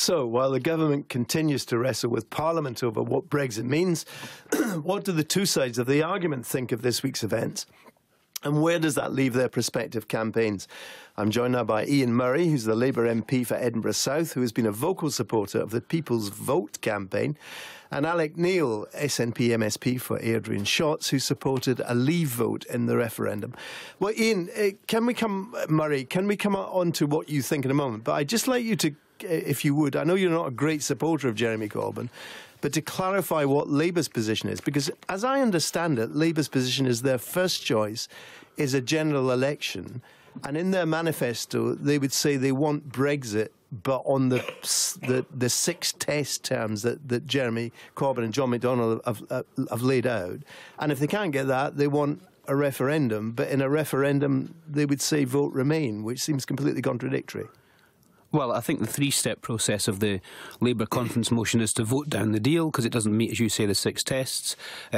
So, while the government continues to wrestle with Parliament over what Brexit means, what do the two sides of the argument think of this week's events? And where does that leave their prospective campaigns? I'm joined now by Ian Murray, who's the Labour MP for Edinburgh South, who has been a vocal supporter of the People's Vote campaign, and Alex Neil, SNP MSP for Airdrie and Shotts, who supported a leave vote in the referendum. Well, Ian, Murray, can we come on to what you think in a moment? But I'd just like you to, if you would, I know you're not a great supporter of Jeremy Corbyn, but to clarify what Labour's position is, because as I understand it, Labour's position is their first choice is a general election, and in their manifesto they would say they want Brexit, but on the six test terms that Jeremy Corbyn and John McDonnell have laid out. And if they can't get that, they want a referendum, but in a referendum they would say vote Remain, which seems completely contradictory. Well, I think the three-step process of the Labour conference motion is to vote down the deal because it doesn't meet, as you say, the six tests.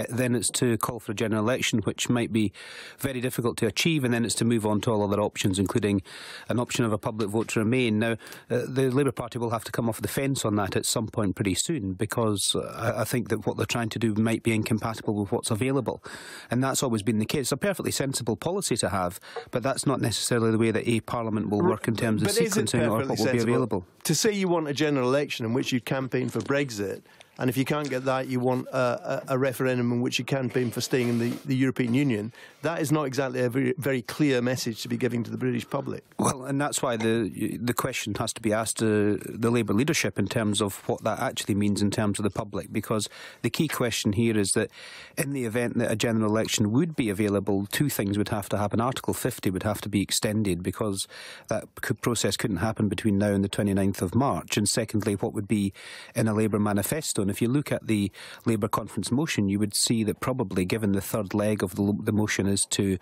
Then it's to call for a general election, which might be very difficult to achieve, and then it's to move on to all other options, including an option of a public vote to Remain. Now, the Labour Party will have to come off the fence on that at some point pretty soon, because I think that what they're trying to do might be incompatible with what's available, and that's always been the case. It's a perfectly sensible policy to have, but that's not necessarily the way that a Parliament will work in terms of sequencing or will be available. To say you want a general election in which you campaign for Brexit, and if you can't get that, you want a referendum in which you campaign for staying in the European Union, that is not exactly a very clear message to be giving to the British public. Well, and that's why the question has to be asked to the Labour leadership in terms of what that actually means in terms of the public, because the key question here is that in the event that a general election would be available, two things would have to happen. Article 50 would have to be extended, because that process couldn't happen between now and the 29th of March. And secondly, what would be in a Labour manifesto? And if you look at the Labour conference motion, you would see that probably, given the third leg of the motion is to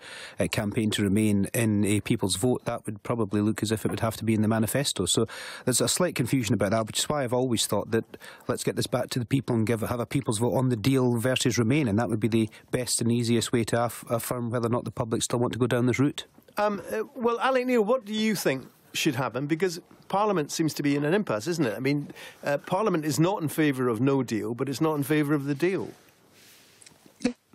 campaign to Remain in a people's vote, that would probably look as if it would have to be in the manifesto. So there's a slight confusion about that, which is why I've always thought that let's get this back to the people and have a people's vote on the deal versus Remain, and that would be the best and easiest way to affirm whether or not the public still want to go down this route. Well, Alex Neil, what do you think should happen? Because Parliament seems to be in an impasse, isn't it? I mean, Parliament is not in favour of no deal, but it's not in favour of the deal.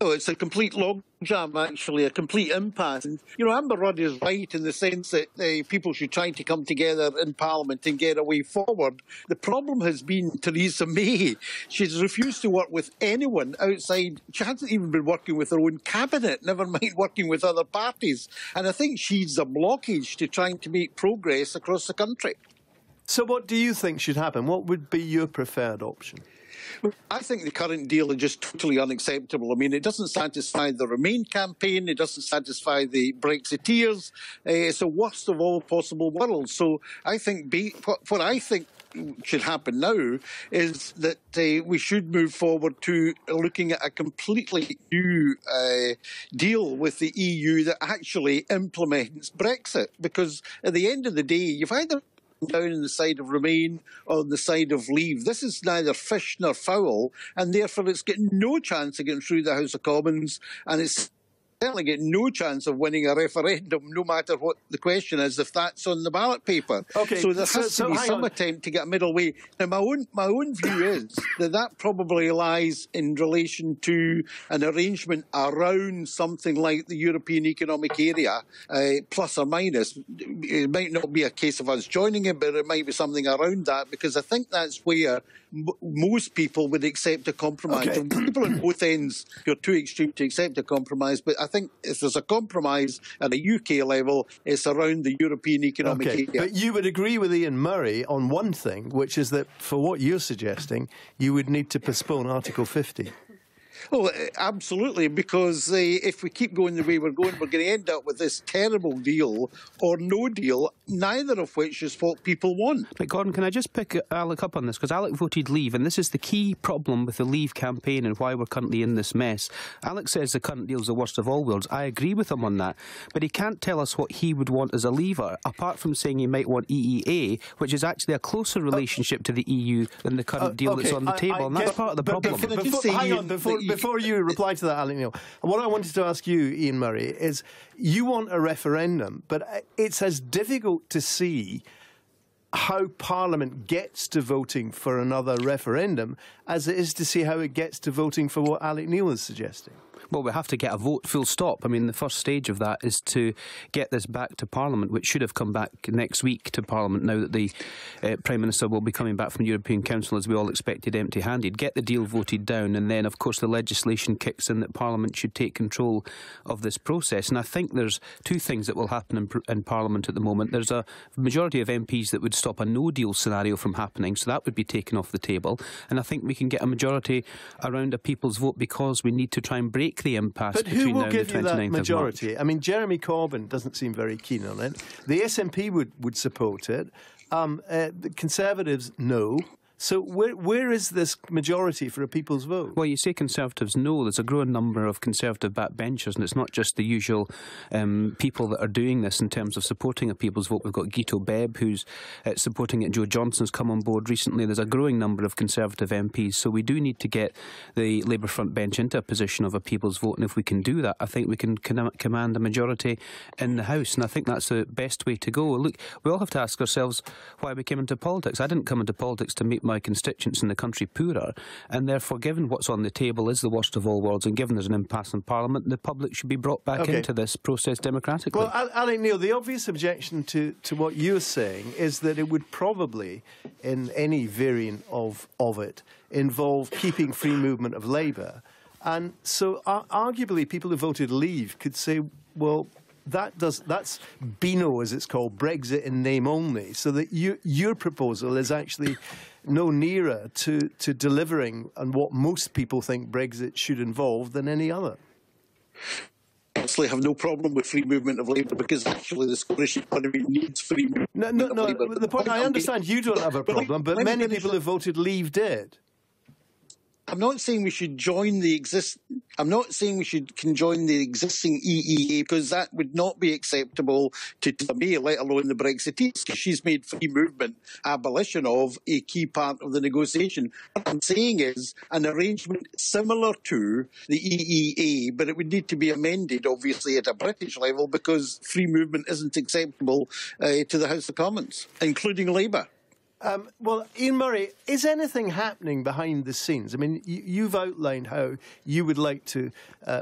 No, it's a complete logjam, actually, a complete impasse. And, you know, Amber Rudd is right in the sense that people should try to come together in Parliament and get a way forward. The problem has been Theresa May. She's refused to work with anyone outside. She hasn't even been working with her own cabinet, never mind working with other parties. And I think she's a blockage to trying to make progress across the country. So what do you think should happen? What would be your preferred option? I think the current deal is just totally unacceptable. I mean, it doesn't satisfy the Remain campaign, it doesn't satisfy the Brexiteers. It's the worst of all possible worlds. So I think what I think should happen now is that we should move forward to looking at a completely new deal with the EU that actually implements Brexit. Because at the end of the day, you've either down on the side of Remain or on the side of Leave. This is neither fish nor fowl, and therefore it's got no chance of getting through the House of Commons, and it's certainly got no chance of winning a referendum, no matter what the question is, if that's on the ballot paper. Okay, so there has to be some attempt to get a middle way. Now, my own view is that that probably lies in relation to an arrangement around something like the European Economic Area, plus or minus. It might not be a case of us joining it, but it might be something around that, because I think that's where most people would accept a compromise. Okay. People on both ends, you're too extreme to accept a compromise, but I think if there's a compromise at a UK level, it's around the European Economic Area. But you would agree with Ian Murray on one thing, which is that for what you're suggesting, you would need to postpone Article 50. Oh, absolutely, because if we keep going the way we're going to end up with this terrible deal or no deal, neither of which is what people want. But Gordon, can I just pick Alec up on this? Because Alec voted Leave, and this is the key problem with the Leave campaign and why we're currently in this mess. Alec says the current deal's the worst of all worlds. I agree with him on that, but he can't tell us what he would want as a Leaver, apart from saying he might want EEA, which is actually a closer relationship to the EU than the current deal that's on the table, and that's part of the problem. Before you reply to that, Alex Neil, what I wanted to ask you, Ian Murray, is you want a referendum, but it's as difficult to see how Parliament gets to voting for another referendum as it is to see how it gets to voting for what Alex Neil is suggesting. Well, we have to get a vote, full stop. I mean, the first stage of that is to get this back to Parliament, which should have come back next week to Parliament, now that the Prime Minister will be coming back from the European Council, as we all expected, empty-handed. Get the deal voted down, and then, of course, the legislation kicks in that Parliament should take control of this process. And I think there's two things that will happen in Parliament at the moment. There's a majority of MPs that would stop a no-deal scenario from happening, so that would be taken off the table. And I think we can get a majority around a people's vote, because we need to try and break the impasse between now and the 29th of March. But who will give you that majority? I mean, Jeremy Corbyn doesn't seem very keen on it. The SNP would support it. The Conservatives, no. So where is this majority for a people's vote? Well, you say Conservatives no. There's a growing number of Conservative backbenchers, and it's not just the usual people that are doing this in terms of supporting a people's vote. We've got Guto Bebb, who's supporting it. Joe Johnson's come on board recently. There's a growing number of Conservative MPs. So we do need to get the Labour front bench into a position of a people's vote, and if we can do that, I think we can command a majority in the House, and I think that's the best way to go. Look, we all have to ask ourselves why we came into politics. I didn't come into politics to make my constituents in the country poorer, and therefore, given what's on the table is the worst of all worlds, and given there's an impasse in Parliament, the public should be brought back into this process democratically. Well, Alex Neil, the obvious objection to what you're saying is that it would probably, in any variant of it, involve keeping free movement of Labour, and so arguably people who voted Leave could say, well, that's Beano, as it's called, Brexit in name only, so that your proposal is actually no nearer to delivering on what most people think Brexit should involve than any other. I have no problem with free movement of Labour, because actually the Scottish economy needs free movement of Labour. No, the point, I understand you don't have a problem, but many people who voted Leave did. I'm not saying we should join the conjoin the existing EEA, because that would not be acceptable to Theresa May, let alone the Brexiteers, because she's made free movement, abolition of, a key part of the negotiation. What I'm saying is an arrangement similar to the EEA, but it would need to be amended, obviously, at a British level, because free movement isn't acceptable to the House of Commons, including Labour. Well, Ian Murray, is anything happening behind the scenes? I mean, you've outlined how you would like to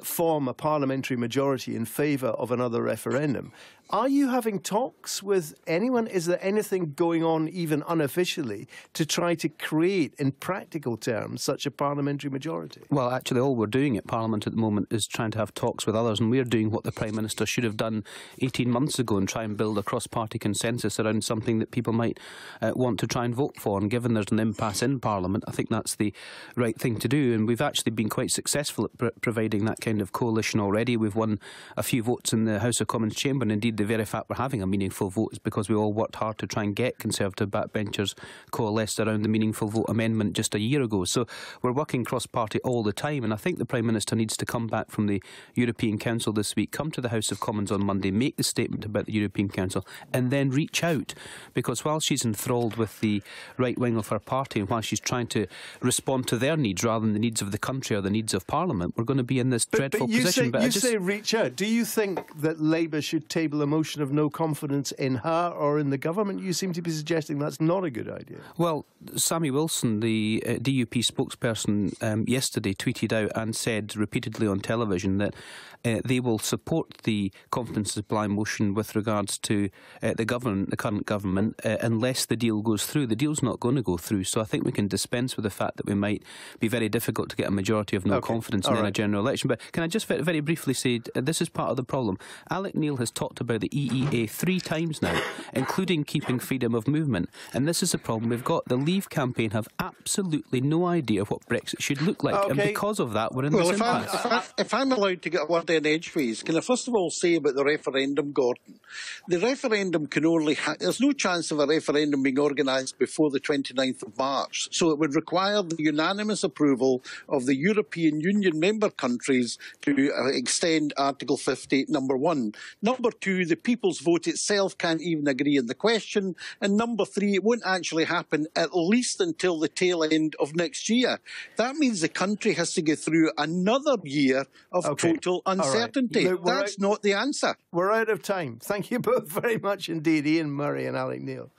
form a parliamentary majority in favour of another referendum. Are you having talks with anyone? Is there anything going on, even unofficially, to try to create, in practical terms, such a parliamentary majority? Well, actually, all we're doing at Parliament at the moment is trying to have talks with others, and we're doing what the Prime Minister should have done 18 months ago and try and build a cross-party consensus around something that people might want to try and vote for. And given there's an impasse in Parliament, I think that's the right thing to do. And we've actually been quite successful at providing that kind of coalition already. We've won a few votes in the House of Commons chamber, and indeed the very fact we're having a meaningful vote is because we all worked hard to try and get Conservative backbenchers coalesced around the meaningful vote amendment just a year ago. So we're working cross-party all the time, and I think the Prime Minister needs to come back from the European Council this week, come to the House of Commons on Monday, make the statement about the European Council, and then reach out, because while she's enthralled with the right wing of her party, and while she's trying to respond to their needs rather than the needs of the country or the needs of Parliament, we're going to be in this dreadful position. But you say reach out. Do you think that Labour should table a motion of no confidence in her or in the government? You seem to be suggesting that's not a good idea. Well, Sammy Wilson, the DUP spokesperson, yesterday tweeted out and said repeatedly on television that they will support the confidence supply motion with regards to the current government, unless the deal goes through. The deal's not going to go through, so I think we can dispense with the fact that we might be very difficult to get a majority of no confidence in a general election. But can I just very briefly say, this is part of the problem. Alex Neil has talked about the EEA 3 times now, including keeping freedom of movement. And this is the problem we've got. The Leave campaign have absolutely no idea what Brexit should look like, and because of that, we're in this impasse. If I'm allowed to get a word in edgeways, can I first of all say about the referendum, Gordon? The referendum can only... There's no chance of a referendum being organised before the 29th of March, so it would require the unanimous approval of the European Union member countries to extend Article 50, number 1. Number 2, the people's vote itself can't even agree on the question. And number 3, it won't actually happen at least until the tail end of next year. That means the country has to go through another year of total uncertainty. Look, that's not the answer. We're out of time. Thank you both very much indeed, Ian Murray and Alex Neil.